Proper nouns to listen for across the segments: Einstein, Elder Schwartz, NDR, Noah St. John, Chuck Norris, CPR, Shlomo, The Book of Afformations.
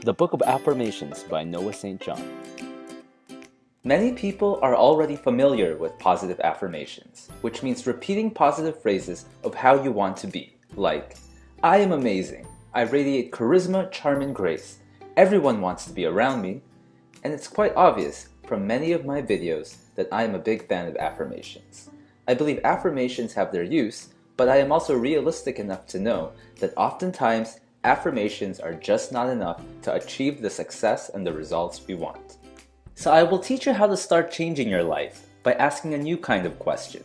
The Book of Afformations by Noah St. John. Many people are already familiar with positive affirmations, which means repeating positive phrases of how you want to be, like, I am amazing, I radiate charisma, charm, and grace, everyone wants to be around me, and it's quite obvious from many of my videos that I am a big fan of affirmations. I believe affirmations have their use, but I am also realistic enough to know that oftentimes affirmations are just not enough to achieve the success and the results we want. So I will teach you how to start changing your life by asking a new kind of question.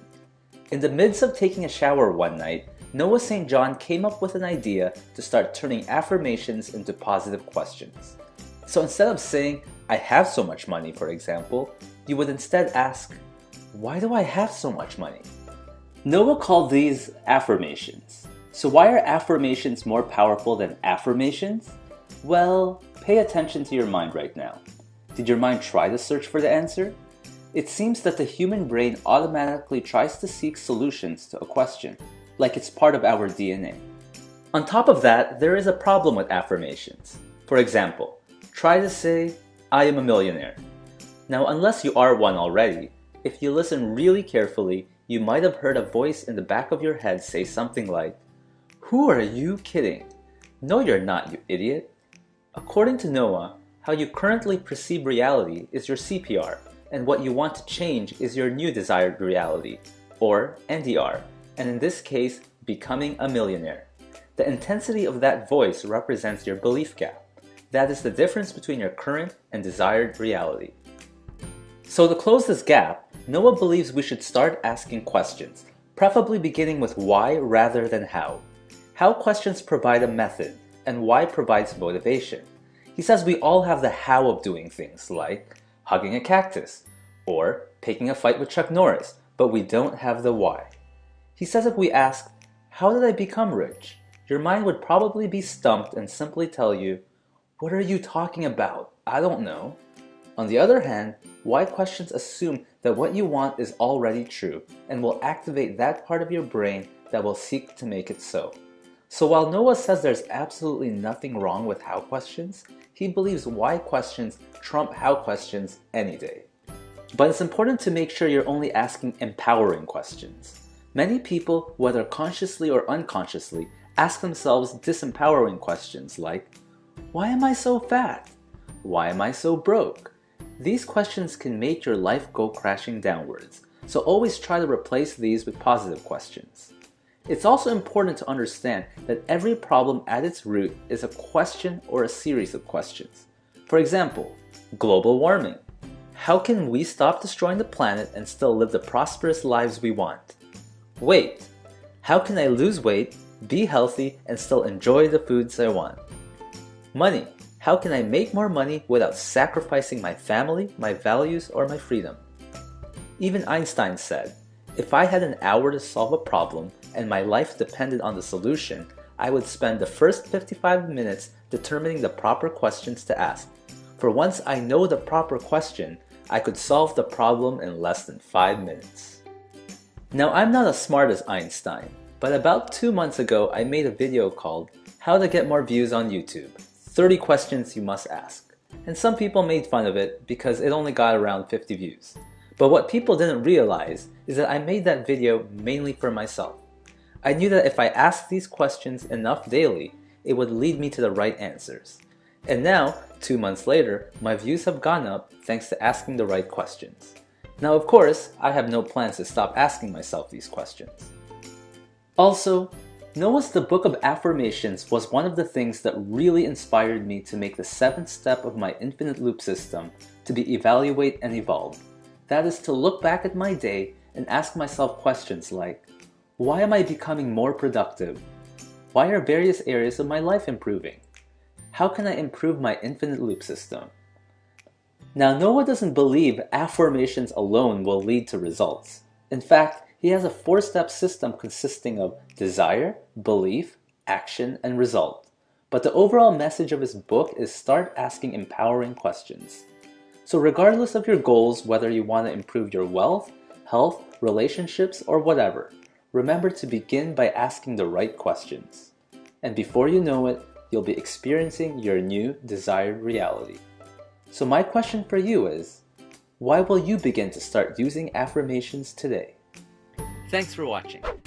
In the midst of taking a shower one night, Noah St. John came up with an idea to start turning affirmations into positive questions. So instead of saying, I have so much money, for example, you would instead ask, why do I have so much money? Noah called these affirmations. So why are affirmations more powerful than affirmations? Well, pay attention to your mind right now. Did your mind try to search for the answer? It seems that the human brain automatically tries to seek solutions to a question, like it's part of our DNA. On top of that, there is a problem with affirmations. For example, try to say, I am a millionaire. Now, unless you are one already, if you listen really carefully, you might have heard a voice in the back of your head say something like, who are you kidding? No, you're not, you idiot. According to Noah, how you currently perceive reality is your CPR, and what you want to change is your new desired reality, or NDR, and in this case, becoming a millionaire. The intensity of that voice represents your belief gap. That is the difference between your current and desired reality. So to close this gap, Noah believes we should start asking questions, preferably beginning with why rather than how. How questions provide a method, and why provides motivation. He says we all have the how of doing things, like hugging a cactus, or picking a fight with Chuck Norris, but we don't have the why. He says if we ask, how did I become rich? Your mind would probably be stumped and simply tell you, what are you talking about? I don't know. On the other hand, why questions assume that what you want is already true, and will activate that part of your brain that will seek to make it so. So while Noah says there's absolutely nothing wrong with how questions, he believes why questions trump how questions any day. But it's important to make sure you're only asking empowering questions. Many people, whether consciously or unconsciously, ask themselves disempowering questions like, why am I so fat? Why am I so broke? These questions can make your life go crashing downwards, so always try to replace these with positive questions. It's also important to understand that every problem at its root is a question or a series of questions. For example, global warming. How can we stop destroying the planet and still live the prosperous lives we want? Weight. How can I lose weight, be healthy, and still enjoy the foods I want? Money. How can I make more money without sacrificing my family, my values, or my freedom? Even Einstein said, if I had an hour to solve a problem and my life depended on the solution, I would spend the first 55 minutes determining the proper questions to ask. For once I know the proper question, I could solve the problem in less than 5 minutes. Now, I'm not as smart as Einstein, but about 2 months ago I made a video called How to Get More Views on YouTube, 30 Questions You Must Ask. And some people made fun of it because it only got around 50 views. But what people didn't realize is that I made that video mainly for myself. I knew that if I asked these questions enough daily, it would lead me to the right answers. And now, 2 months later, my views have gone up thanks to asking the right questions. Now, of course, I have no plans to stop asking myself these questions. Also, Noah's The Book of Afformations was one of the things that really inspired me to make the seventh step of my infinite loop system to be evaluate and evolve. That is to look back at my day and ask myself questions like, why am I becoming more productive? Why are various areas of my life improving? How can I improve my infinite loop system? Now, Noah doesn't believe affirmations alone will lead to results. In fact, He has a four-step system consisting of desire, belief, action, and result. But the overall message of his book is start asking empowering questions. So regardless of your goals, whether you want to improve your wealth, health, relationships, or whatever, remember to begin by asking the right questions. And before you know it, you'll be experiencing your new desired reality. So my question for you is, why will you begin to start using affirmations today? Thanks for watching.